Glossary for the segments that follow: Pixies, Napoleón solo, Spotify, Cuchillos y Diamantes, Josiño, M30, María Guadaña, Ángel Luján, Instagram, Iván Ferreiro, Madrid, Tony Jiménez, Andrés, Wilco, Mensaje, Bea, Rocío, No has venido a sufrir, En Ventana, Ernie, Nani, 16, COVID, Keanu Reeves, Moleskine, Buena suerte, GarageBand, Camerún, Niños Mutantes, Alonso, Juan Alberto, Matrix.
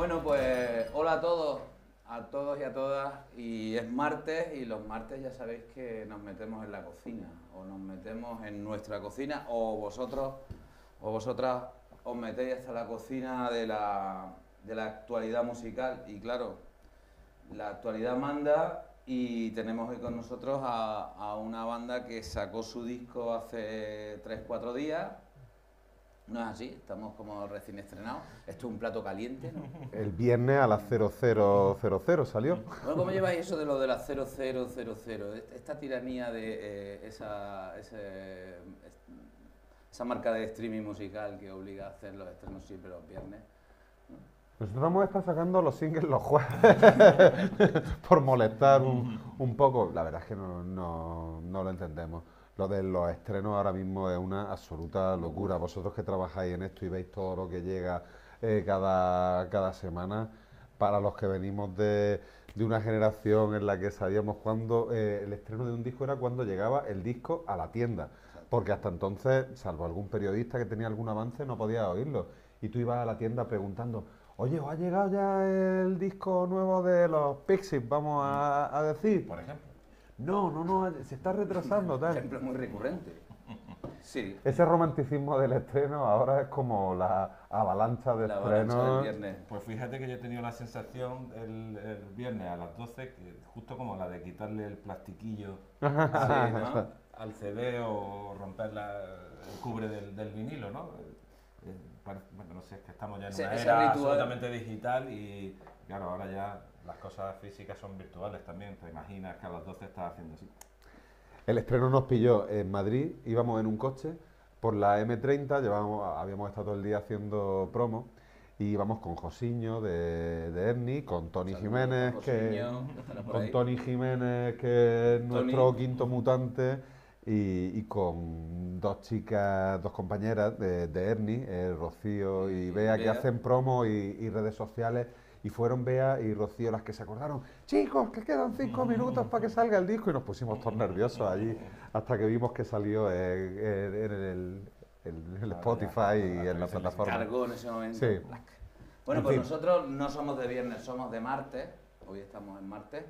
Bueno, pues hola a todos y a todas, y es martes, y los martes ya sabéis que nos metemos en la cocina, o nos metemos en nuestra cocina, o vosotros o vosotras os metéis hasta la cocina de la actualidad musical, y claro, la actualidad manda. Y tenemos hoy con nosotros a una banda que sacó su disco hace 3-4 días. No es así, estamos como recién estrenados. Esto es un plato caliente, ¿no? El viernes a las 0000 salió. Bueno, ¿cómo lleváis eso de lo de las 0000? Esta tiranía de esa marca de streaming musical que obliga a hacer los estrenos siempre los viernes. Nosotros vamos a estar sacando los singles los jueves por molestar un poco. La verdad es que no lo entendemos. Lo de los estrenos ahora mismo es una absoluta locura. Vosotros que trabajáis en esto y veis todo lo que llega cada semana, para los que venimos de una generación en la que sabíamos cuándo el estreno de un disco era cuando llegaba el disco a la tienda. Porque hasta entonces, salvo algún periodista que tenía algún avance, no podía oírlo. Y tú ibas a la tienda preguntando: oye, ¿os ha llegado ya el disco nuevo de los Pixies, vamos a decir? Por ejemplo. No, se está retrasando, tal. Ejemplo es muy recurrente. Sí. Ese romanticismo del estreno ahora es como la avalancha de estrenos. Pues fíjate que yo he tenido la sensación el viernes a las 12, justo como la de quitarle el plastiquillo ¿no? al CD o romper el cubre del vinilo, ¿no? Bueno, no sé, es que estamos ya en una era ritual absolutamente digital y, claro, ahora ya las cosas físicas son virtuales también. Te imaginas que a las 12 estás haciendo así. El estreno nos pilló en Madrid, íbamos en un coche por la M30, habíamos estado todo el día haciendo promo, y íbamos con Josiño de Ernie, con Tony Jiménez, que es nuestro quinto mutante. Y con dos compañeras de Ernie, Rocío y Bea, que hacen promo y redes sociales, y fueron Bea y Rocío las que se acordaron: chicos, que quedan 5 minutos para que salga el disco, y nos pusimos todos nerviosos allí, hasta que vimos que salió en el Spotify y en la plataforma. Se cargó en ese momento. Sí. Bueno, pues nosotros no somos de viernes, somos de martes, hoy estamos en martes,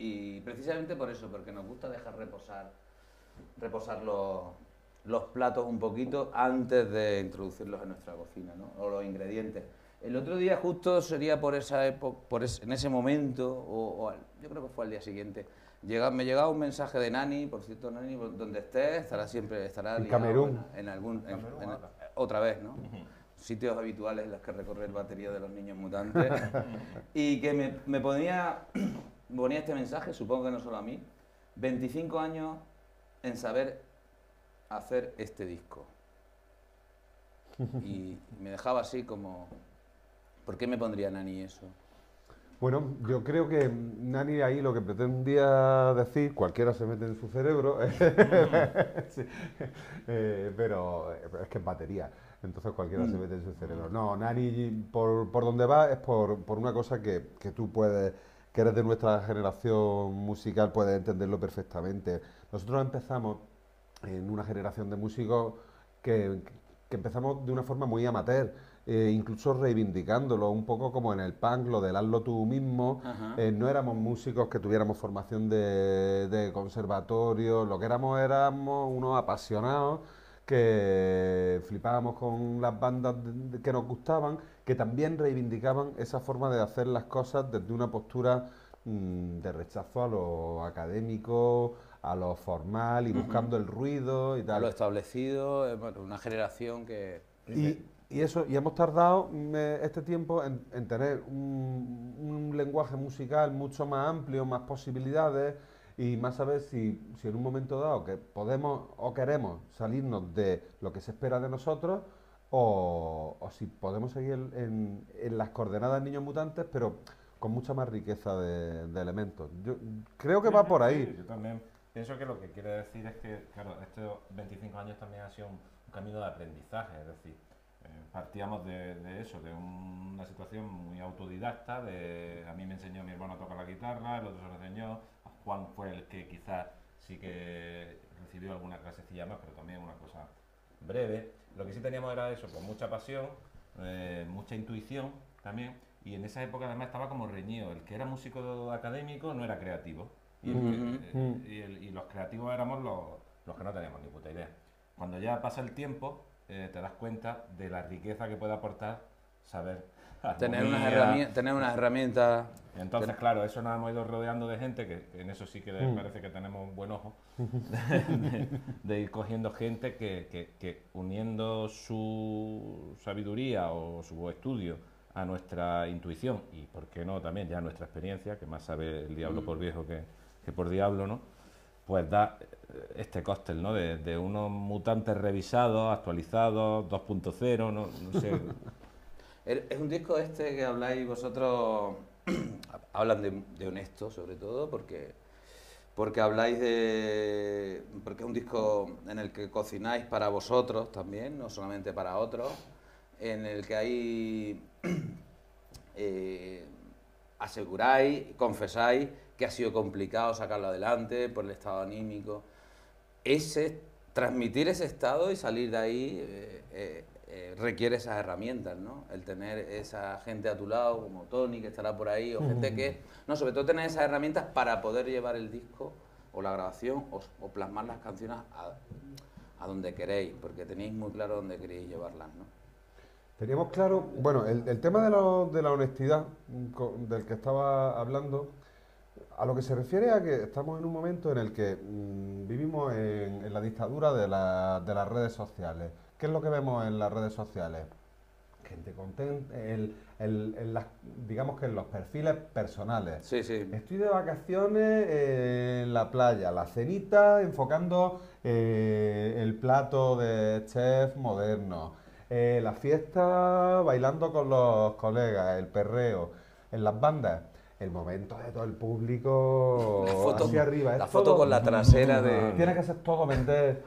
y precisamente por eso, porque nos gusta dejar reposar los platos un poquito antes de introducirlos en nuestra cocina, ¿no? O los ingredientes. El otro día justo sería por esa época, en ese momento, o yo creo que fue al día siguiente, me llegaba un mensaje de Nani. Por cierto, Nani, donde estés, estará en Camerún. Otra vez, ¿no? Sitios habituales en los que recorre el batería de los Niños Mutantes. Y que me ponía este mensaje, supongo que no solo a mí: 25 años en saber hacer este disco. Y me dejaba así como... ¿Por qué me pondría Nani eso? Bueno, yo creo que Nani ahí lo que pretendía decir, cualquiera se mete en su cerebro, sí. Pero es que es batería, entonces cualquiera se mete en su cerebro. No, Nani por donde va es por una cosa que tú puedes... que eres de nuestra generación musical, puedes entenderlo perfectamente. Nosotros empezamos en una generación de músicos que empezamos de una forma muy amateur, incluso reivindicándolo, un poco como en el punk, lo del hazlo tú mismo. No éramos músicos que tuviéramos formación de conservatorio, lo que éramos unos apasionados que flipábamos con las bandas que nos gustaban, que también reivindicaban esa forma de hacer las cosas desde una postura de rechazo a lo académico, a lo formal, y buscando el ruido y tal. Lo establecido, bueno, una generación que... Y hemos tardado este tiempo en tener un lenguaje musical mucho más amplio, más posibilidades, y más saber si en un momento dado que podemos o queremos salirnos de lo que se espera de nosotros, o si podemos seguir en las coordenadas Niños Mutantes, pero con mucha más riqueza de elementos. Yo creo que va por ahí. Sí, yo también pienso que lo que quiere decir es que, claro, estos 25 años también ha sido un camino de aprendizaje, es decir, partíamos de eso, de una situación muy autodidacta, a mí me enseñó mi hermano a tocar la guitarra, el otro se lo enseñó. Juan fue el que quizás sí que recibió alguna clasecilla más, pero también una cosa breve. Lo que sí teníamos era eso, pues mucha pasión, mucha intuición también, y en esa época además estaba como reñido, el que era músico académico no era creativo, y, y los creativos éramos los que no teníamos ni puta idea. Cuando ya pasa el tiempo, te das cuenta de la riqueza que puede aportar saber tener unas herramientas. Entonces, claro, eso nos hemos ido rodeando de gente, que en eso sí que parece que tenemos un buen ojo, de ir cogiendo gente que uniendo su sabiduría o su estudio a nuestra intuición, y por qué no también ya nuestra experiencia, que más sabe el diablo por viejo que por diablo, ¿no? Pues da este cóctel, ¿no? De unos mutantes revisados, actualizados, 2.0, no sé. Es un disco este que habláis vosotros, hablan de honesto sobre todo, porque habláis de... porque es un disco en el que cocináis para vosotros también, no solamente para otros, en el que hay... aseguráis, confesáis que ha sido complicado sacarlo adelante por el estado anímico. Transmitir ese estado y salir de ahí requiere esas herramientas, ¿no? El tener esa gente a tu lado, como Tony, que estará por ahí, o gente que... No, sobre todo tener esas herramientas para poder llevar el disco o la grabación o plasmar las canciones a donde queréis, porque tenéis muy claro dónde queréis llevarlas, ¿no? Teníamos claro... Bueno, el tema de la honestidad del que estaba hablando, a lo que se refiere a que estamos en un momento en el que vivimos en la dictadura de las redes sociales. ¿Qué es lo que vemos en las redes sociales? Gente contenta, digamos que en los perfiles personales. Sí, sí. Estoy de vacaciones en la playa, la cenita, enfocando el plato de chef moderno, la fiesta bailando con los colegas, el perreo, en las bandas. El momento de todo el público hacia arriba. La foto con la trasera de... Tiene que ser todo vender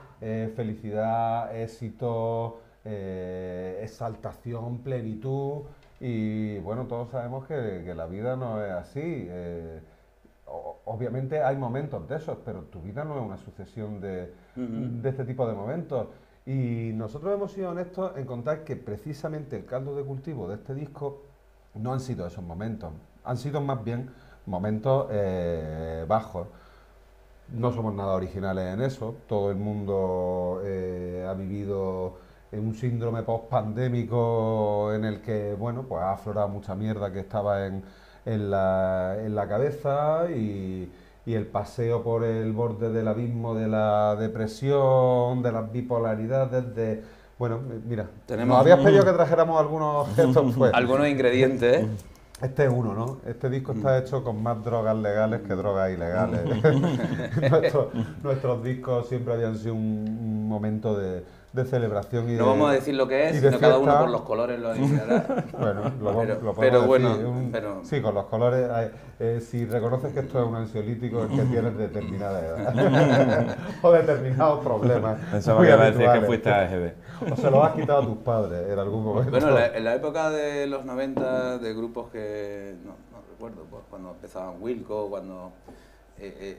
felicidad, éxito, exaltación, plenitud. Y bueno, todos sabemos que la vida no es así. Obviamente hay momentos de esos, pero tu vida no es una sucesión de este tipo de momentos. Y nosotros hemos sido honestos en contar que precisamente el caldo de cultivo de este disco no han sido esos momentos. Han sido más bien momentos bajos. No somos nada originales en eso. Todo el mundo ha vivido un síndrome post-pandémico en el que, bueno, pues ha aflorado mucha mierda que estaba en la cabeza, y el paseo por el borde del abismo de la depresión, de las bipolaridades, de... Bueno, mira, nos habías pedido que trajéramos algunos gestos, pues. Algunos ingredientes, ¿eh? Este es uno, ¿no? Este disco está hecho con más drogas legales que drogas ilegales. Nuestros discos siempre habían sido un momento de celebración y no vamos a decir lo que es, sino cada uno por los colores lo adivinará. Bueno, lo podemos decir. Bueno, sí, con los colores. Si reconoces que esto es un ansiolítico, es que tienes determinada edad. O determinados problemas. Pensaba que iba a decir que fuiste AGB. O se lo has quitado a tus padres en algún momento. Bueno, en la época de los 90, de grupos que... No recuerdo, pues cuando empezaban Wilco, cuando...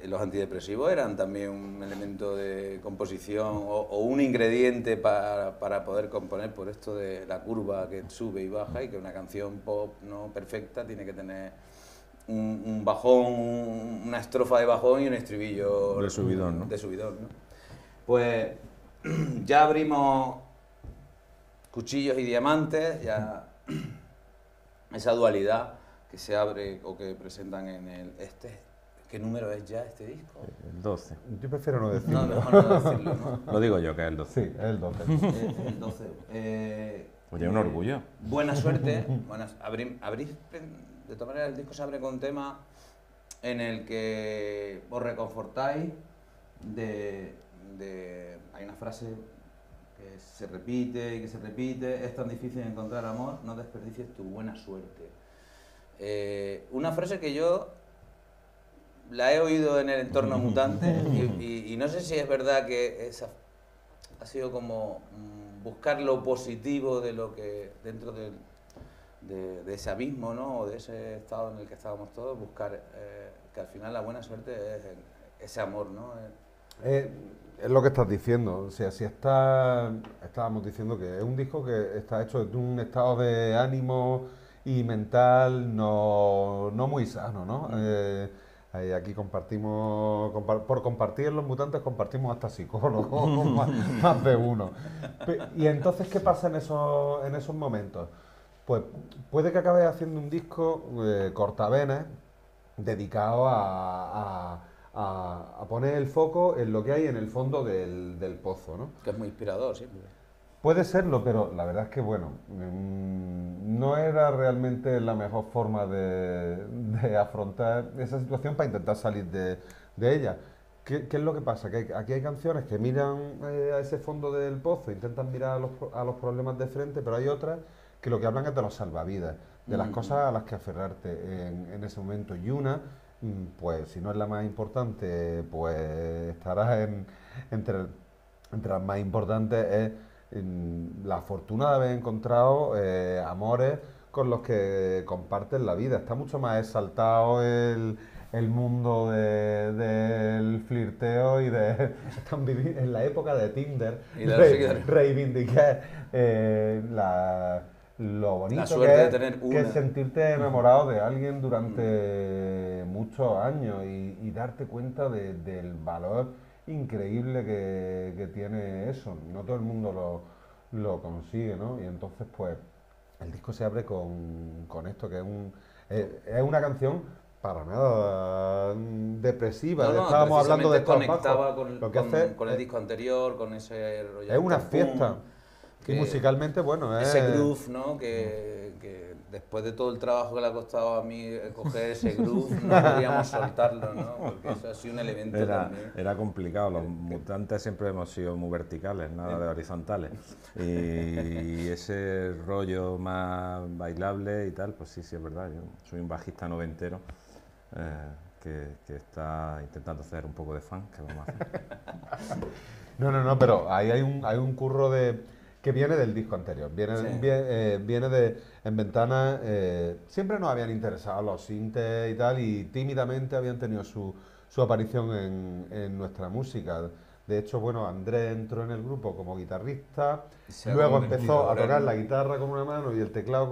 los antidepresivos eran también un elemento de composición o un ingrediente para poder componer, por esto de la curva que sube y baja, y que una canción pop no perfecta tiene que tener un bajón, una estrofa de bajón y un estribillo de subidón, ¿no? Pues ya abrimos Cuchillos y Diamantes, ya esa dualidad que se abre o que presentan en el... ¿Qué número es ya este disco? El 12. Yo prefiero no decirlo. No decirlo, ¿no? Lo digo yo, que es el 12. Sí, es el 12. El 12. Oye, un orgullo. Buena Suerte. De todas maneras, el disco se abre con un tema en el que os reconfortáis. Hay una frase que se repite y que se repite. Es tan difícil encontrar amor, no desperdicies tu buena suerte. Una frase que yo... la he oído en el entorno mutante y no sé si es verdad que esa ha sido como buscar lo positivo de lo que dentro de ese abismo, ¿no? O de ese estado en el que estábamos todos, buscar que al final la buena suerte es ese amor, ¿no? Es lo que estás diciendo, o sea, si estábamos diciendo que es un disco que está hecho de un estado de ánimo y mental no muy sano, ¿no? Aquí compartimos, por compartir en Los Mutantes compartimos hasta psicólogos, más de uno. Y entonces, ¿qué pasa en esos momentos? Pues puede que acabes haciendo un disco cortavenas dedicado a poner el foco en lo que hay en el fondo del pozo, ¿no? Que es muy inspirador siempre. Puede serlo, pero la verdad es que, bueno, no era realmente la mejor forma de afrontar esa situación para intentar salir de ella. ¿Qué es lo que pasa? Que aquí hay canciones que miran a ese fondo del pozo, intentan mirar a los problemas de frente, pero hay otras que lo que hablan es de los salvavidas, de las cosas a las que aferrarte en ese momento. Y una, pues si no es la más importante, pues estará entre las más importantes, es la fortuna de haber encontrado amores con los que comparten la vida. Está mucho más exaltado el mundo del flirteo y están viviendo en la época de Tinder, y reivindicar lo bonito que es sentirte enamorado de alguien durante muchos años y darte cuenta del valor increíble que tiene eso. No todo el mundo lo consigue, ¿no? Y entonces, pues, el disco se abre con esto, que es una canción para nada depresiva. Estábamos hablando de conectaba con el disco anterior, con ese rollo. Es una fiesta. Y musicalmente, bueno, ese groove, ¿no? Que después de todo el trabajo que le ha costado a mí coger ese groove, no podíamos soltarlo, ¿no? Porque eso ha sido un elemento también. Era complicado. Los Mutantes siempre hemos sido muy verticales, nada de horizontales. Y ese rollo más bailable y tal, pues sí, es verdad. Yo soy un bajista noventero que está intentando hacer un poco de funk, que vamos a hacer. No, pero ahí hay un curro que viene del disco anterior, viene de En Ventana. Siempre nos habían interesado los sintes y tal, y tímidamente habían tenido su aparición en nuestra música. De hecho, bueno, Andrés entró en el grupo como guitarrista, luego empezó a tocar la guitarra con una mano y el teclado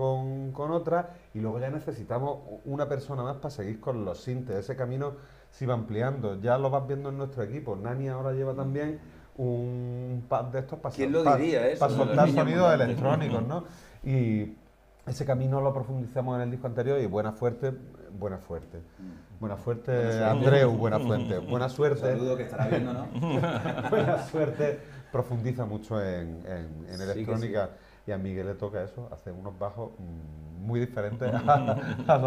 con otra, y luego ya necesitamos una persona más para seguir con los sintes. Ese camino se iba ampliando, ya lo vas viendo en nuestro equipo. Nani ahora lleva también un pad de estos para soltar sonidos electrónicos, ¿no? Y ese camino lo profundizamos en el disco anterior, y Buena suerte, Andreu, saludo que estará viendo, ¿no? Buena Suerte profundiza mucho en electrónica, y a Miguel le toca eso, hacer unos bajos muy diferentes a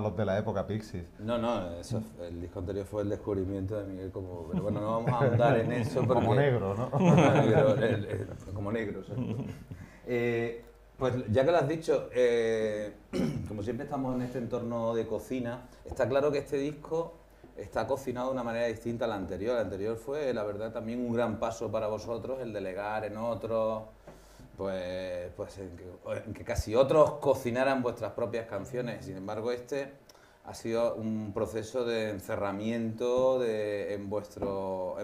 los de la época Pixies. El disco anterior fue el descubrimiento de Miguel como... Pero bueno, no vamos a ahondar en eso porque... Como negro, ¿no? Como negro, ¿sabes? Pues ya que lo has dicho, como siempre estamos en este entorno de cocina, está claro que este disco está cocinado de una manera distinta a la anterior. La anterior fue, la verdad, también un gran paso para vosotros, el delegar en otros... Pues que casi otros cocinaran vuestras propias canciones. Sin embargo, este ha sido un proceso de encerramiento en vuestro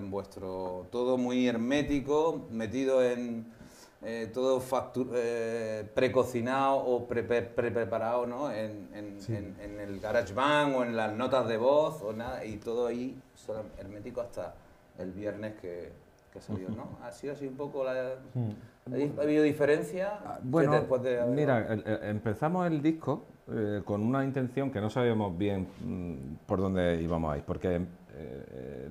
todo muy hermético, metido en todo precocinado o preparado, ¿no? En el GarageBand o en las notas de voz o nada, y todo ahí solo hermético hasta el viernes que salió, ¿no? Ha sido así un poco ¿Ha habido diferencia? Bueno, mira, empezamos el disco con una intención que no sabíamos bien por dónde íbamos a ir, porque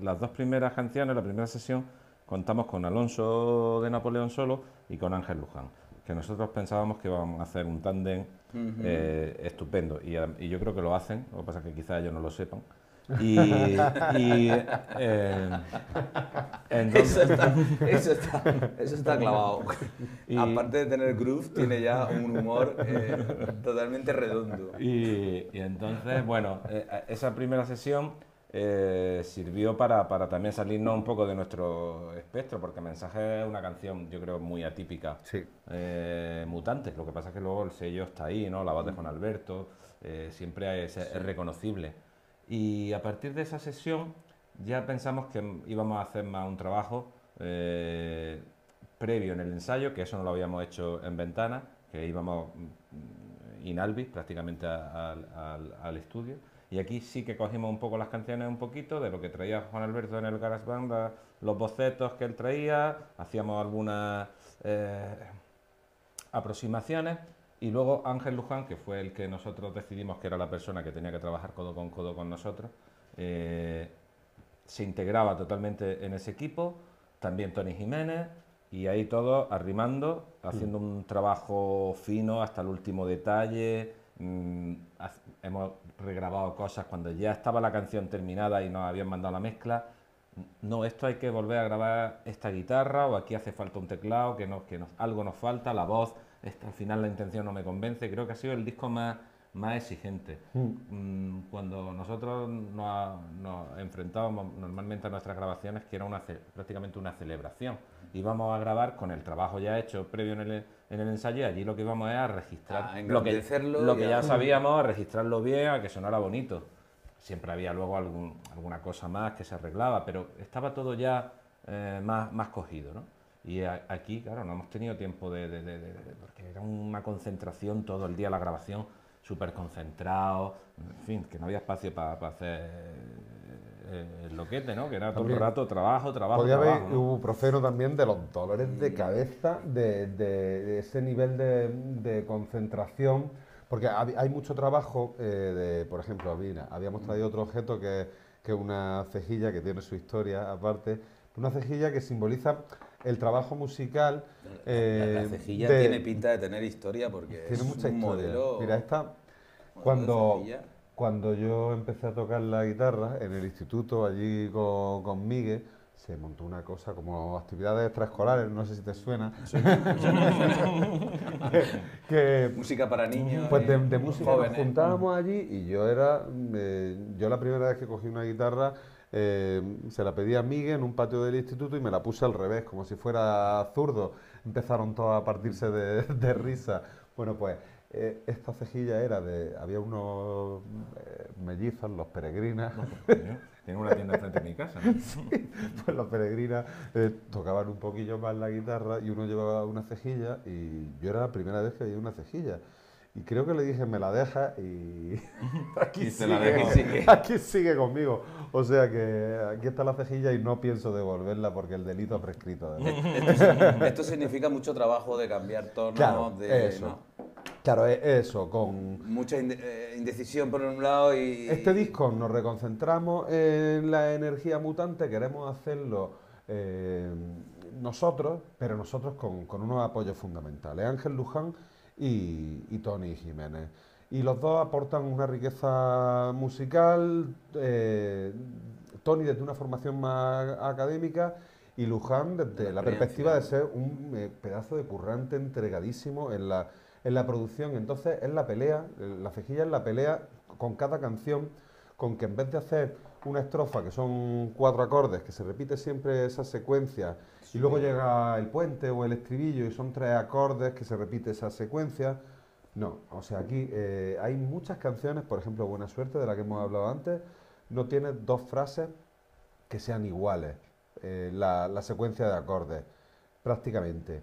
las dos primeras canciones, la primera sesión, contamos con Alonso de Napoleón Solo y con Ángel Luján, que nosotros pensábamos que íbamos a hacer un tándem estupendo, y yo creo que lo hacen, lo que pasa es que quizás ellos no lo sepan. Entonces... eso está clavado. Y aparte de tener groove, tiene ya un humor totalmente redondo. Y entonces, bueno, esa primera sesión sirvió para también salirnos un poco de nuestro espectro, porque Mensaje es una canción, yo creo, muy atípica. Sí. Mutantes, lo que pasa es que luego el sello está ahí, ¿no? La voz de Juan Alberto siempre es reconocible. Y a partir de esa sesión ya pensamos que íbamos a hacer más un trabajo previo en el ensayo, que eso no lo habíamos hecho en Ventana, que íbamos in albis prácticamente al estudio. Y aquí sí que cogimos un poco las canciones, un poquito de lo que traía Juan Alberto en el GarageBand, los bocetos que él traía, hacíamos algunas aproximaciones, y luego Ángel Luján, que fue el que nosotros decidimos que era la persona que tenía que trabajar codo con nosotros, se integraba totalmente en ese equipo, también Tony Jiménez, y ahí todos arrimando, haciendo un trabajo fino hasta el último detalle. Hemos regrabado cosas cuando ya estaba la canción terminada y nos habían mandado la mezcla. No, esto hay que volver a grabar esta guitarra, o aquí hace falta un teclado, algo nos falta, la voz, al final la intención no me convence. Creo que ha sido el disco más exigente. Cuando nosotros nos enfrentábamos normalmente a nuestras grabaciones, que era prácticamente una celebración, íbamos a grabar con el trabajo ya hecho previo en el ensayo, y allí lo que íbamos es a registrar lo que ya sabíamos, a registrarlo bien, a que sonara bonito. Siempre había luego alguna cosa más que se arreglaba, pero estaba todo ya más cogido, ¿no? Y aquí, claro, no hemos tenido tiempo porque era una concentración todo el día la grabación, súper concentrado, en fin, que no había espacio para hacer el loquete, ¿no? Que era todo el rato trabajo, trabajo, ¿no? Hubo profero también de los dolores de cabeza, de ese nivel de concentración, porque hay mucho trabajo, por ejemplo, habíamos traído otro objeto que es una cejilla que tiene su historia aparte, una cejilla que simboliza el trabajo musical. La cejilla tiene pinta de tener historia, porque tiene mucha historia. Modelo. Mira, esta, cuando yo empecé a tocar la guitarra en el instituto, allí con Miguel, se montó una cosa como actividades extraescolares, no sé si te suena. Que música para niños. Pues de música jóvenes. Nos juntábamos allí, y yo la primera vez que cogí una guitarra, se la pedí a Miguel en un patio del instituto y me la puse al revés, como si fuera zurdo. Empezaron todos a partirse de risa. Bueno, pues esta cejilla había unos mellizos, los Peregrinas. Tengo una tienda frente a mi casa, ¿no? Sí, pues los Peregrinas tocaban un poquillo más la guitarra y uno llevaba una cejilla, y yo era la primera vez que veía una cejilla. Y creo que le dije, me la deja, y aquí sigue conmigo. O sea que aquí está la cejilla y no pienso devolverla, porque el delito ha prescrito. Esto significa mucho trabajo de cambiar tonos. Claro, eso. ¿No? Claro, eso, con mucha indecisión por un lado y... Este disco nos reconcentramos en la energía mutante, queremos hacerlo nosotros, pero nosotros con unos apoyos fundamentales. Ángel Luján y Tony Jiménez. Y los dos aportan una riqueza musical, Tony desde una formación más académica y Luján desde la perspectiva de ser un pedazo de currante entregadísimo en la producción. Entonces es la pelea, la cejilla es la pelea con cada canción, con que en vez de hacer una estrofa, que son 4 acordes, que se repite siempre esa secuencia, y luego llega el puente o el estribillo y son 3 acordes, que se repite esa secuencia. No, o sea, aquí hay muchas canciones, por ejemplo, Buena Suerte, de la que hemos hablado antes, no tiene 2 frases que sean iguales, la secuencia de acordes, prácticamente.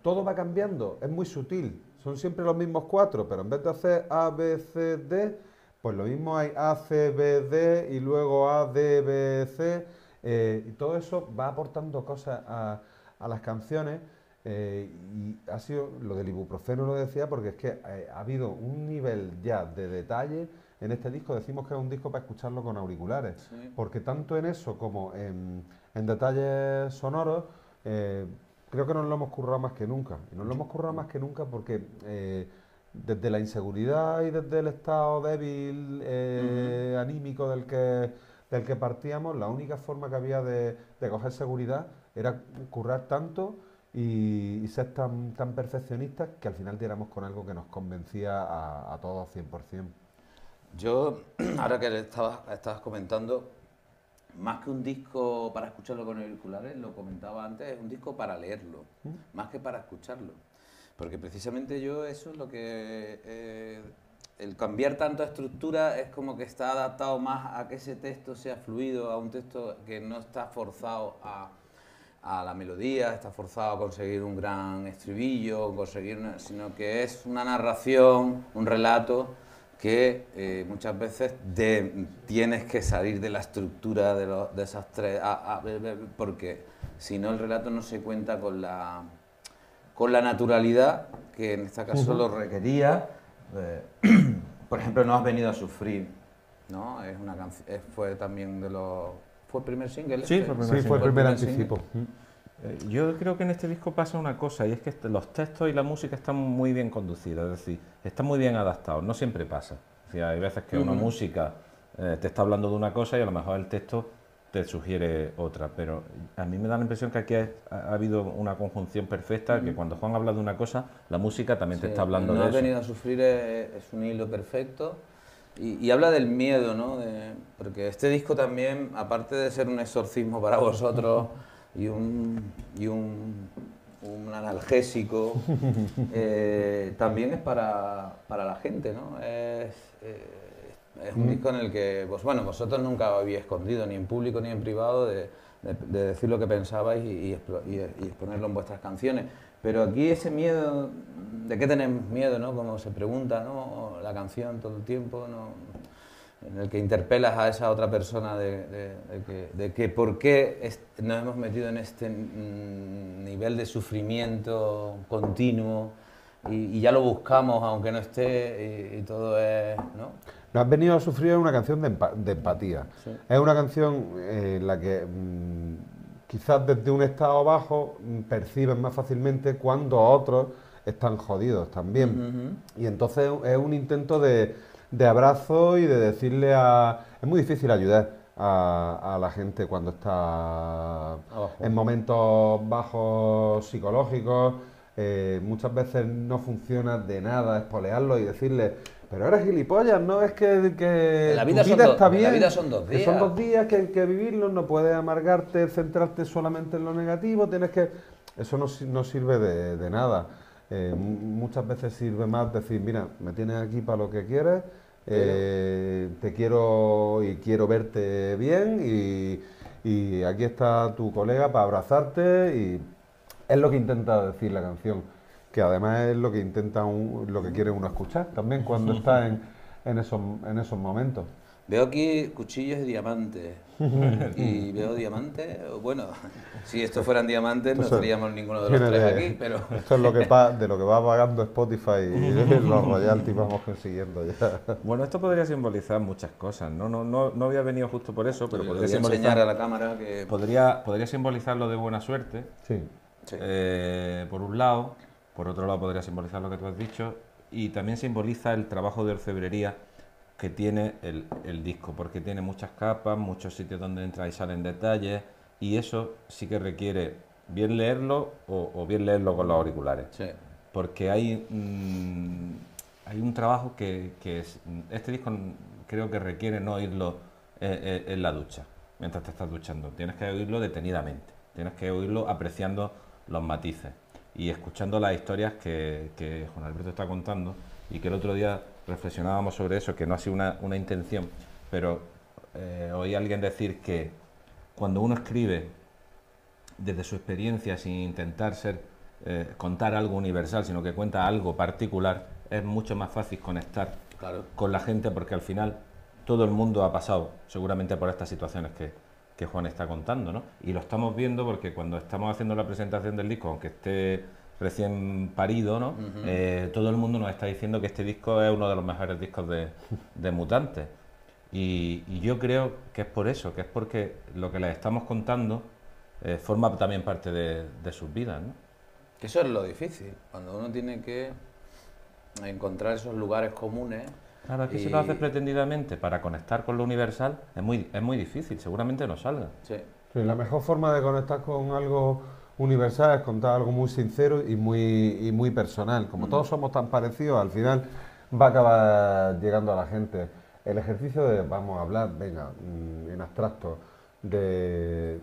Todo va cambiando, es muy sutil, son siempre los mismos 4, pero en vez de hacer A, B, C, D, pues lo mismo hay A, C, B, D, y luego A, D, B, C, y todo eso va aportando cosas a las canciones, y ha sido lo del ibuprofeno, lo decía, porque es que ha habido un nivel ya de detalle en este disco. Decimos que es un disco para escucharlo con auriculares, sí, porque tanto en eso como en detalles sonoros, creo que nos lo hemos currado más que nunca, y nos lo hemos currado más que nunca porque... desde la inseguridad y desde el estado débil, anímico del que partíamos, la única forma que había de coger seguridad era currar tanto y ser tan perfeccionistas que al final tiramos con algo que nos convencía a todos 100%. Yo, ahora que estabas comentando, más que un disco para escucharlo con auriculares, lo comentaba antes, es un disco para leerlo, más que para escucharlo. Porque precisamente yo eso es lo que el cambiar tanto de estructura es como que está adaptado más a que ese texto sea fluido, a un texto que no está forzado a la melodía, está forzado a conseguir un gran estribillo, conseguir una, sino que es una narración, un relato que muchas veces tienes que salir de la estructura de esas tres, porque si no el relato no se cuenta con la naturalidad que en este caso lo requería. Por ejemplo, No has venido a sufrir, ¿no? Es una canción, fue también de los... ¿Fue el primer single? Sí, fue el primer anticipo. Yo creo que en este disco pasa una cosa, y es que los textos y la música están muy bien conducidos, es decir, están muy bien adaptados, no siempre pasa. O sea, hay veces que una música te está hablando de una cosa y a lo mejor el texto te sugiere otra, pero a mí me da la impresión que aquí ha habido una conjunción perfecta, que cuando Juan habla de una cosa, la música también te está hablando de eso. No has venido a sufrir es un hilo perfecto. Y habla del miedo, ¿no? Porque este disco también, aparte de ser un exorcismo para vosotros y un analgésico, también es para la gente, ¿no? Es un disco en el que vosotros nunca os habéis escondido, ni en público ni en privado, de decir lo que pensabais y exponerlo en vuestras canciones. Pero aquí ese miedo, ¿de qué tenemos miedo, no? Como se pregunta, ¿no? La canción todo el tiempo, ¿no? En el que interpelas a esa otra persona de que por qué nos hemos metido en este nivel de sufrimiento continuo y ya lo buscamos aunque no esté y todo es, ¿no? No has venido a sufrir una canción de empatía. Sí. Es una canción en la que quizás desde un estado bajo perciben más fácilmente cuando otros están jodidos también. Y entonces es un intento de abrazo y de decirle a... Es muy difícil ayudar a la gente cuando está en momentos bajos psicológicos. Muchas veces no funciona de nada espolearlo y decirle... Pero eres gilipollas, ¿no? Es que la vida, está bien, la vida son 2 días. Que son 2 días que hay que vivirlos, no puedes amargarte, centrarte solamente en lo negativo, tienes que... Eso no sirve de nada. Muchas veces sirve más decir, mira, me tienes aquí para lo que quieres, te quiero y quiero verte bien y aquí está tu colega para abrazarte y es lo que intenta decir la canción. Que además es lo que intenta, lo que quiere uno escuchar también cuando está en esos momentos. Veo aquí Cuchillos y Diamantes, y veo diamantes, bueno, si estos fueran diamantes no estaríamos ninguno de los tres aquí, pero... Esto es de lo que va pagando Spotify y los royalties vamos consiguiendo ya. Bueno, esto podría simbolizar muchas cosas, no había venido justo por eso, pero podría simbolizar... a la cámara que... Podría simbolizar lo de Buena Suerte, sí. Por un lado... Por otro lado, podría simbolizar lo que tú has dicho y también simboliza el trabajo de orfebrería que tiene el disco, porque tiene muchas capas, muchos sitios donde entra y salen detalles y eso sí que requiere bien leerlo o bien leerlo con los auriculares. Sí. Porque hay un trabajo que este disco creo que requiere no oírlo en la ducha, mientras te estás duchando. Tienes que oírlo detenidamente, tienes que oírlo apreciando los matices. Y escuchando las historias que Juan Alberto está contando y que el otro día reflexionábamos sobre eso, que no ha sido una intención, pero oí a alguien decir que cuando uno escribe desde su experiencia sin intentar contar algo universal, sino que cuenta algo particular, es mucho más fácil conectar con la gente porque al final todo el mundo ha pasado seguramente por estas situaciones que Juan está contando, ¿no? Y lo estamos viendo porque cuando estamos haciendo la presentación del disco, aunque esté recién parido, ¿no? Todo el mundo nos está diciendo que este disco es uno de los mejores discos de Mutantes. Y yo creo que es por eso, que es porque lo que les estamos contando forma también parte de sus vidas, ¿no? Que eso es lo difícil, cuando uno tiene que encontrar esos lugares comunes. Claro, aquí si lo haces pretendidamente para conectar con lo universal es muy difícil, seguramente no salga. Sí. Sí, la mejor forma de conectar con algo universal es contar algo muy sincero y muy personal. Como todos somos tan parecidos, al final va a acabar llegando a la gente. El ejercicio de vamos a hablar, venga, en abstracto, de,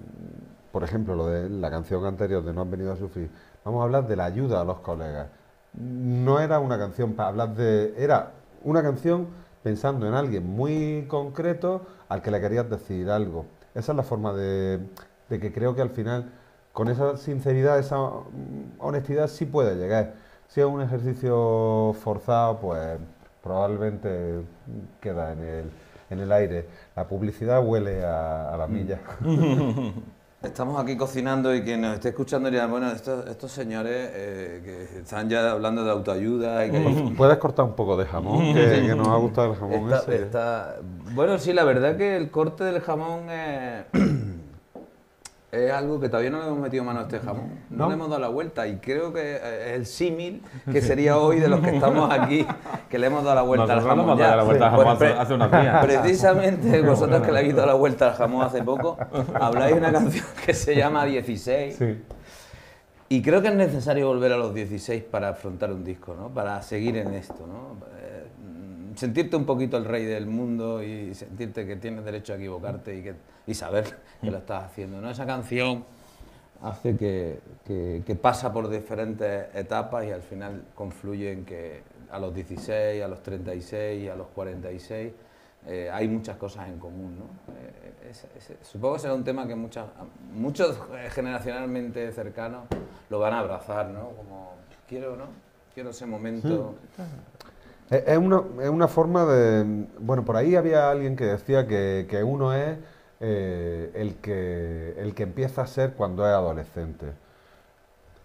por ejemplo, lo de la canción anterior de No has venido a sufrir, vamos a hablar de la ayuda a los colegas. No era una canción para hablar de... era una canción pensando en alguien muy concreto al que le querías decir algo. Esa es la forma de que creo que al final, con esa sinceridad, esa honestidad, sí puede llegar. Si es un ejercicio forzado, pues probablemente queda en el aire. La publicidad huele a la milla. Estamos aquí cocinando y quien nos esté escuchando dirá, bueno, estos señores que están ya hablando de autoayuda... Y que... ¿Puedes cortar un poco de jamón? Que nos ha gustado el jamón ese. Bueno, sí, la verdad que el corte del jamón es algo que todavía no le hemos metido mano a este jamón. No, no le hemos dado la vuelta y creo que el símil que sería hoy de los que estamos aquí, que le hemos dado la vuelta al jamón. Nosotros le hemos dado la vuelta al jamón hace unos días. Precisamente vosotros que le habéis dado la vuelta al jamón hace poco, habláis de una canción que se llama 16. Sí. Y creo que es necesario volver a los 16 para afrontar un disco, ¿no? Para seguir en esto, ¿no? Sentirte un poquito el rey del mundo y sentirte que tienes derecho a equivocarte y saber que lo estás haciendo, ¿no? Esa canción hace que pasa por diferentes etapas y al final confluye en que a los 16, a los 36, a los 46 hay muchas cosas en común, ¿no? Supongo que será un tema que muchos generacionalmente cercanos lo van a abrazar, ¿no? Como quiero, ¿no? Quiero ese momento... Sí. Es una forma de... Bueno, por ahí había alguien que decía que uno es el que empieza a ser cuando es adolescente.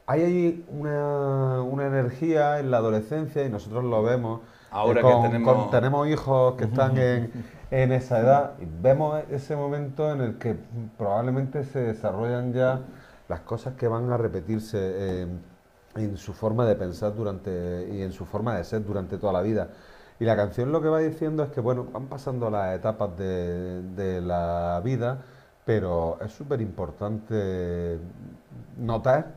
Hay una energía en la adolescencia y nosotros lo vemos. Ahora que tenemos hijos que están en esa edad, y vemos ese momento en el que probablemente se desarrollan ya las cosas que van a repetirse en su forma de pensar y en su forma de ser durante toda la vida. Y la canción lo que va diciendo es que, bueno, van pasando las etapas de la vida, pero es súper importante notar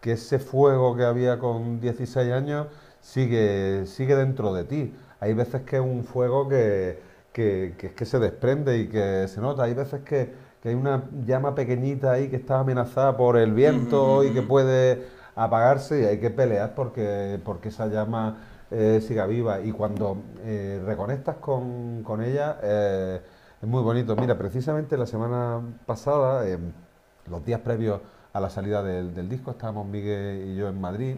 que ese fuego que había con 16 años sigue dentro de ti. Hay veces que es un fuego que se desprende y que se nota. Hay veces que hay una llama pequeñita ahí que está amenazada por el viento y que puede... apagarse y hay que pelear porque esa llama siga viva, y cuando reconectas con ella es muy bonito. Mira, precisamente la semana pasada, los días previos a la salida del disco, estábamos Miguel y yo en Madrid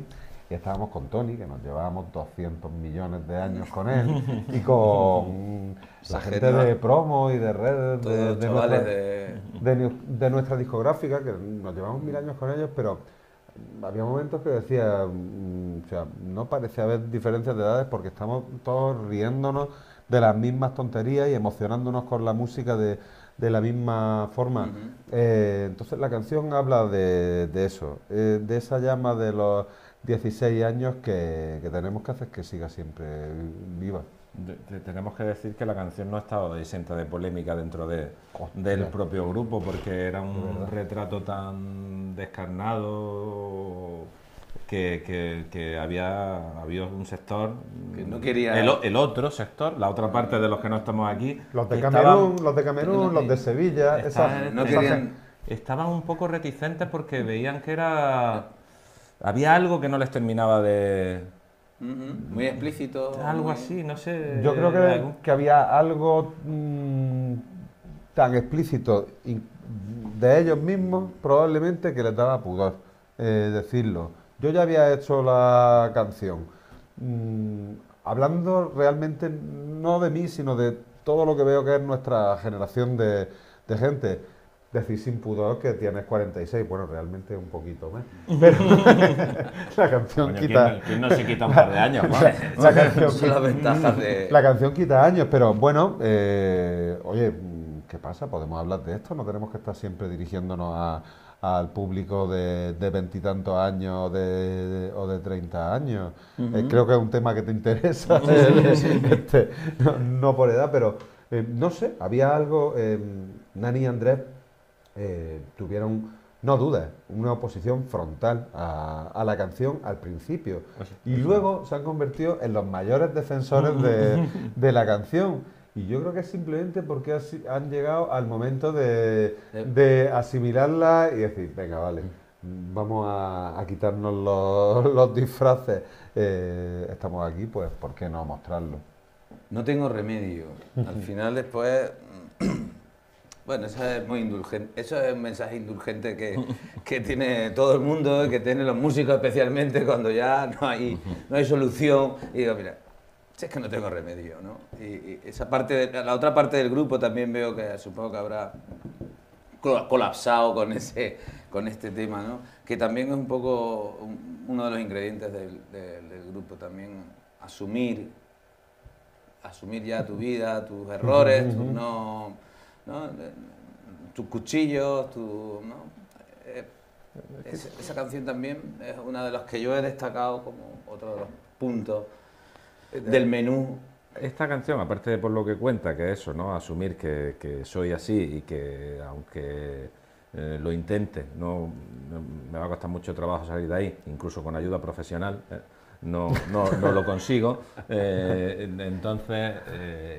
y estábamos con Tony, que nos llevábamos 200 millones de años con él y con la gente de promo y de redes de nuestra discográfica, que nos llevamos 1000 años con ellos, pero había momentos que decía, o sea, no parece haber diferencias de edades porque estamos todos riéndonos de las mismas tonterías y emocionándonos con la música de la misma forma. Entonces la canción habla de eso, de esa llama de los 16 años que tenemos que hacer que siga siempre viva. Tenemos que decir que la canción no ha estado exenta de polémica dentro del propio grupo, porque era un retrato tan descarnado que había un sector que no quería, el otro sector, la otra parte de los que no estamos aquí, los de Camerún, los de Sevilla, estaban un poco reticentes porque veían que había algo que no les terminaba de... muy explícito. Algo así, no sé. Yo creo que había algo tan explícito de ellos mismos, probablemente, que les daba pudor decirlo. Yo ya había hecho la canción, hablando realmente no de mí, sino de todo lo que veo que es nuestra generación de gente. Decir sin pudor que tienes 46, bueno, realmente un poquito más. Pero la canción quita... ¿Quién no se quita un par de años? La canción quita años, pero bueno, oye, ¿qué pasa? Podemos hablar de esto, no tenemos que estar siempre dirigiéndonos al público de 20 y tantos años o de 30 años. Creo que es un tema que te interesa, no por edad, pero no sé, había algo... Nani y Andrés tuvieron, no dudes, una oposición frontal a la canción al principio, y luego se han convertido en los mayores defensores de la canción, y yo creo que es simplemente porque han llegado al momento de asimilarla y decir, venga, vale, vamos a quitarnos los disfraces, estamos aquí, pues, ¿por qué no mostrarlo? No tengo remedio. Al final después... Bueno, eso es muy indulgente. Eso es un mensaje indulgente que tiene todo el mundo, que tienen los músicos especialmente cuando ya no hay solución. Y digo, mira, si es que no tengo remedio, ¿no? Y esa parte, la otra parte del grupo también veo que supongo que habrá colapsado con este tema, ¿no? Que también es un poco uno de los ingredientes del grupo también, asumir ya tu vida, tus errores, tus tus cuchillos, esa canción también es una de las que yo he destacado como otro de los puntos del menú. Esta canción, aparte de por lo que cuenta, que eso, ¿no? Asumir que soy así y que aunque lo intente, no me va a costar mucho trabajo salir de ahí, incluso con ayuda profesional, no lo consigo. Entonces,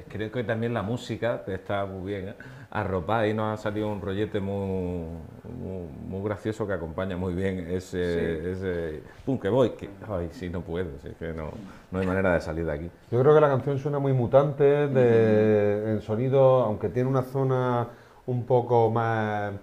creo que también la música está muy bien arropada y nos ha salido un rollete muy gracioso que acompaña muy bien ese pum, que voy, que ay, sí, no puedo, es que no hay manera de salir de aquí. Yo creo que la canción suena muy mutante en sonido, aunque tiene una zona un poco más...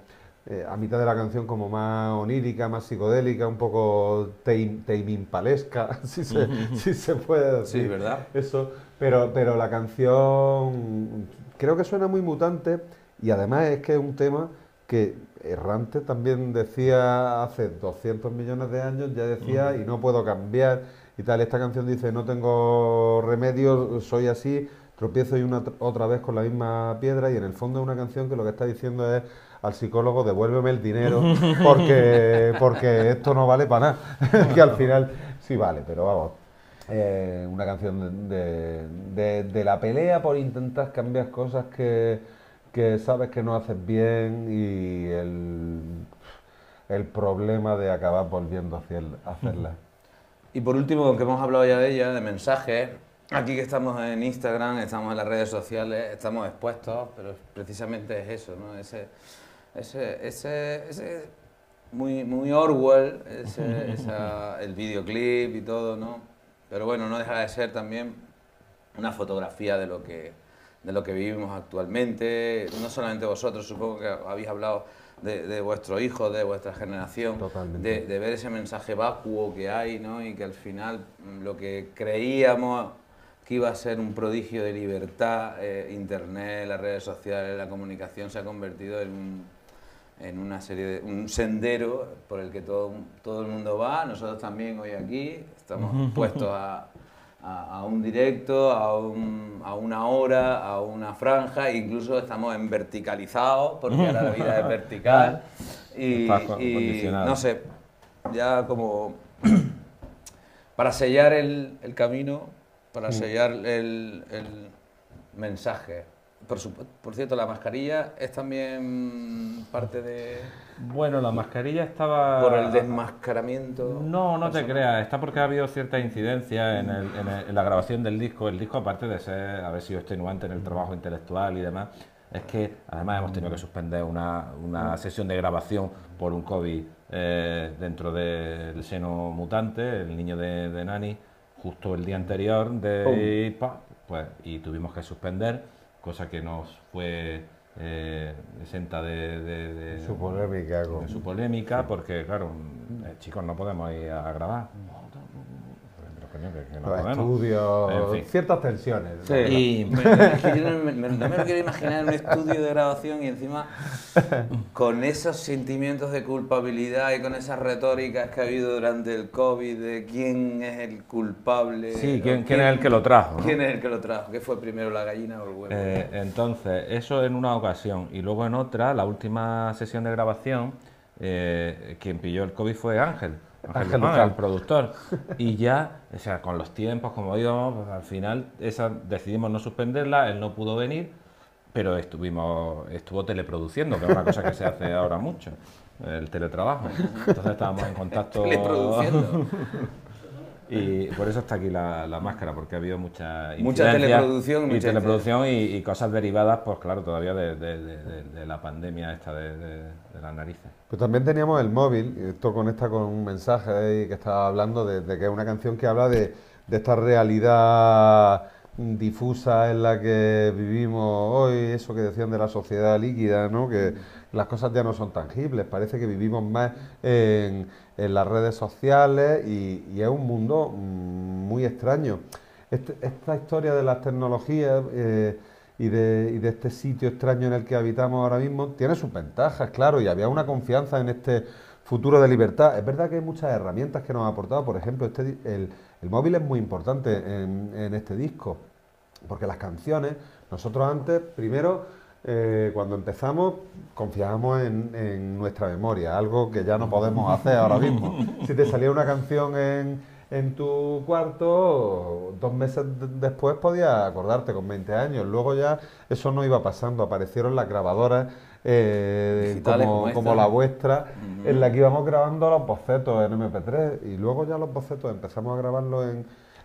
a mitad de la canción como más onírica, más psicodélica, un poco teiminpalesca, si se puede decir. Sí, ¿verdad? Eso, pero la canción creo que suena muy mutante y además es que es un tema que Errante también decía hace 200 millones de años, ya decía, y no puedo cambiar y tal. Esta canción dice, no tengo remedio, soy así, tropiezo y otra vez con la misma piedra, y en el fondo es una canción que lo que está diciendo es al psicólogo, devuélveme el dinero, porque esto no vale para nada, que al final sí vale, pero vamos. Una canción de la pelea por intentar cambiar cosas que sabes que no haces bien y el problema de acabar volviendo a hacerla. Y por último, aunque hemos hablado ya de ella, de mensajes, aquí que estamos en Instagram, estamos en las redes sociales, estamos expuestos, pero precisamente es eso, ¿no? Ese muy, muy Orwell, el videoclip y todo, ¿no? Pero bueno, no deja de ser también una fotografía de lo que vivimos actualmente. No solamente vosotros, supongo que habéis hablado de vuestro hijo, de vuestra generación, de ver ese mensaje vacuo que hay, ¿no? Y que al final lo que creíamos que iba a ser un prodigio de libertad, Internet, las redes sociales, la comunicación se ha convertido en un sendero por el que todo el mundo va. Nosotros también hoy aquí estamos expuestos a un directo, a una hora, a una franja, incluso estamos en verticalizados, porque ahora la vida es vertical. Y no sé, ya como para sellar el camino, para sellar el mensaje. Por cierto, ¿la mascarilla es también parte de...? Bueno, la mascarilla estaba... ¿Por el desmascaramiento? No te creas. Está porque ha habido cierta incidencia en la grabación del disco. El disco, aparte de haber sido extenuante en el trabajo intelectual y demás, es que además hemos tenido que suspender una sesión de grabación por un COVID dentro del seno mutante, el niño de Nani, justo el día anterior de... Pues, y tuvimos que suspender, cosa que nos fue exenta de su polémica, sí. Porque claro, chicos, no podemos ir a grabar, los estudios, en fin, ciertas tensiones. Sí. Y no me lo quiero imaginar en un estudio de grabación y encima con esos sentimientos de culpabilidad y con esas retóricas que ha habido durante el COVID de quién es el culpable. Sí, quién es el que lo trajo. ¿No? ¿Quién es el que lo trajo? ¿Qué fue primero, la gallina o el huevo? Entonces, eso en una ocasión. Y luego en otra, la última sesión de grabación, quien pilló el COVID fue Ángel Luján, el productor, y ya, o sea, con los tiempos, como íbamos, pues al final decidimos no suspenderla, él no pudo venir, pero estuvo teleproduciendo, que es una cosa que se hace ahora mucho, el teletrabajo. Entonces estábamos en contacto... Teleproduciendo. Y por eso está aquí la máscara, porque ha habido mucha teleproducción y cosas derivadas, pues claro, todavía de la pandemia esta de las narices. Pues también teníamos el móvil, esto conecta con un mensaje que estaba hablando de que es una canción que habla de esta realidad difusa en la que vivimos hoy, eso que decían de la sociedad líquida, ¿no? Que las cosas ya no son tangibles, parece que vivimos más en las redes sociales y es un mundo muy extraño. Esta historia de las tecnologías y de este sitio extraño en el que habitamos ahora mismo tiene sus ventajas, claro, y había una confianza en este futuro de libertad. Es verdad que hay muchas herramientas que nos ha aportado, por ejemplo, el móvil es muy importante en este disco, porque las canciones, nosotros antes, primero, cuando empezamos, confiábamos en nuestra memoria, algo que ya no podemos hacer ahora mismo. Si te salía una canción en tu cuarto, 2 meses después podías acordarte con 20 años, luego ya eso no iba pasando, aparecieron las grabadoras como la vuestra, en la que íbamos grabando los bocetos en MP3 y luego ya los bocetos empezamos a grabarlos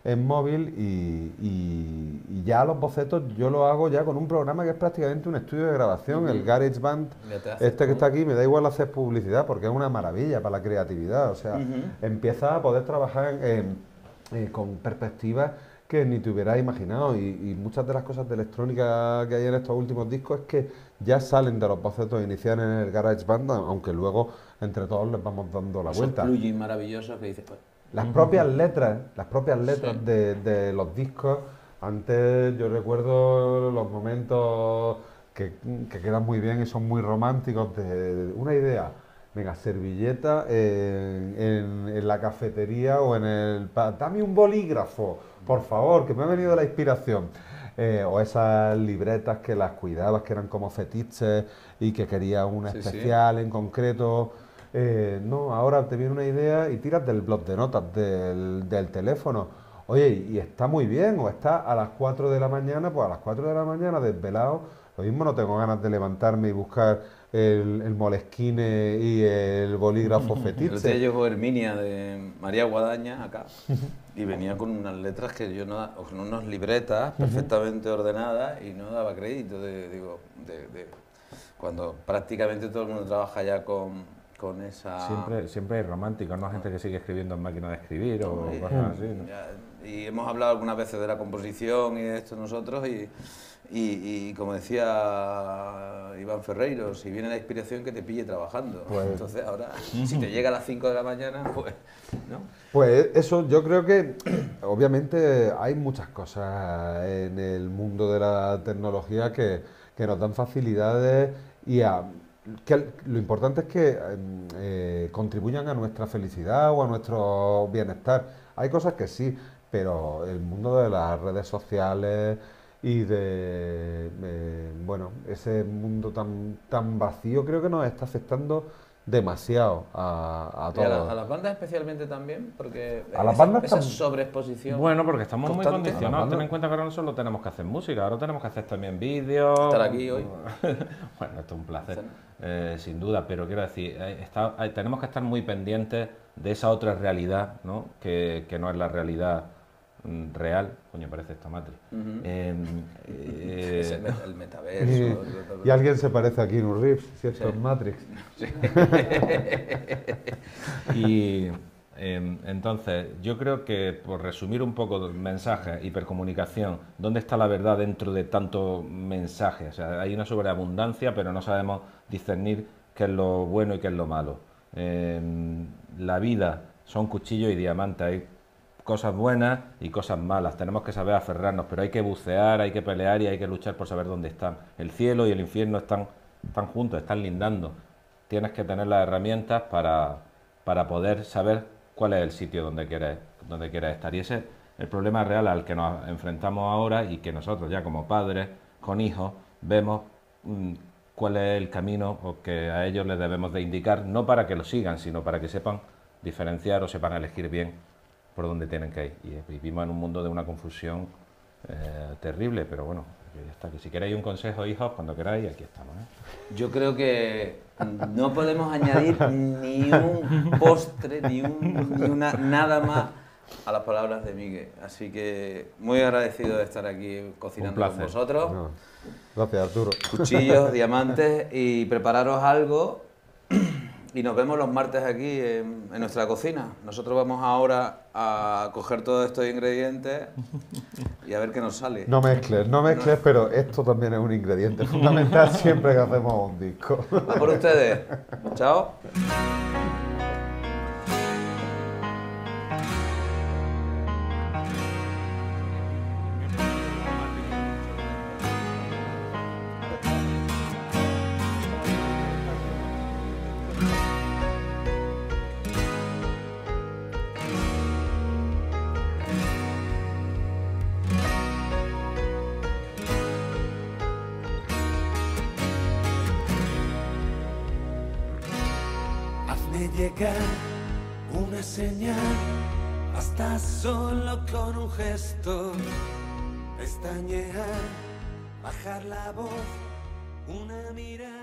en móvil y ya los bocetos yo los hago ya con un programa que es prácticamente un estudio de grabación, el GarageBand, este que está aquí, me da igual hacer publicidad porque es una maravilla para la creatividad, o sea, empiezas a poder trabajar con perspectivas que ni te hubieras imaginado y muchas de las cosas de electrónica que hay en estos últimos discos es que ya salen de los bocetos iniciales en el GarageBand, aunque luego entre todos les vamos dando la vuelta. Esos plugins maravillosos que dices, pues. Las propias letras sí. de los discos, antes yo recuerdo los momentos que quedan muy bien y son muy románticos, de una idea, venga, servilleta en la cafetería o en el... Dame un bolígrafo, por favor, que me ha venido la inspiración. O esas libretas que las cuidabas, que eran como fetiches y que querías una especial en concreto. No, ahora te viene una idea y tiras del bloc de notas del teléfono. Oye, y está muy bien, o está a las 4 de la mañana, pues a las 4 de la mañana desvelado. Lo mismo no tengo ganas de levantarme y buscar el Moleskine y el bolígrafo fetiche. Yo te llevo Herminia de María Guadaña acá y venía con unas letras que yo no daba, con unas libretas perfectamente ordenadas y no daba crédito. Cuando prácticamente todo el mundo trabaja ya con esa... Siempre es romántico, ¿no? Gente que sigue escribiendo en máquina de escribir o cosas así, ¿no? Y hemos hablado algunas veces de la composición y de esto nosotros y como decía Iván Ferreiro, si viene la inspiración que te pille trabajando, pues, entonces ahora si te llega a las 5 de la mañana, pues... ¿no? Pues eso, yo creo que obviamente hay muchas cosas en el mundo de la tecnología que nos dan facilidades y lo importante es que contribuyan a nuestra felicidad o a nuestro bienestar. Hay cosas que sí, pero el mundo de las redes sociales y de bueno, ese mundo tan vacío creo que nos está afectando demasiado a todos. A las bandas especialmente también, porque esa sobreexposición. Bueno, porque estamos muy condicionados. Ten en cuenta que ahora no solo tenemos que hacer música, ahora tenemos que hacer también vídeos. Estar aquí hoy. Bueno, esto es un placer, sin duda, pero quiero decir, tenemos que estar muy pendientes de esa otra realidad, ¿no? Que no es la realidad real. Coño, parece esta Matrix. El metaverso. Y alguien se parece a Keanu Reeves, si esto es Matrix. Sí. Y entonces, yo creo que, por resumir un poco, mensajes, hipercomunicación, ¿dónde está la verdad dentro de tanto mensaje? O sea, hay una sobreabundancia, pero no sabemos discernir qué es lo bueno y qué es lo malo. La vida son cuchillos y diamantes, hay cosas buenas y cosas malas, tenemos que saber aferrarnos, pero hay que bucear, hay que pelear y hay que luchar por saber dónde están. El cielo y el infierno están juntos, están lindando. Tienes que tener las herramientas para poder saber cuál es el sitio donde quieres estar. Y ese es el problema real al que nos enfrentamos ahora y que nosotros ya como padres, con hijos, vemos cuál es el camino o que a ellos les debemos de indicar, no para que lo sigan, sino para que sepan diferenciar o sepan elegir bien por donde tienen que ir. Y vivimos en un mundo de una confusión terrible, pero bueno, ya está. Que si queréis un consejo, hijos, cuando queráis, aquí estamos, ¿eh? Yo creo que no podemos añadir ni un postre, ni nada más a las palabras de Miguel. Así que muy agradecido de estar aquí cocinando con vosotros. No. Gracias, Arturo. Cuchillos, diamantes, y prepararos algo Y nos vemos los martes aquí en nuestra cocina. Nosotros vamos ahora a coger todos estos ingredientes y a ver qué nos sale. No mezcles, no mezcles, no. Pero esto también es un ingrediente fundamental siempre que hacemos un disco. Va por ustedes. Chao. Una señal, hasta solo con un gesto, pestañear, bajar la voz, una mirada.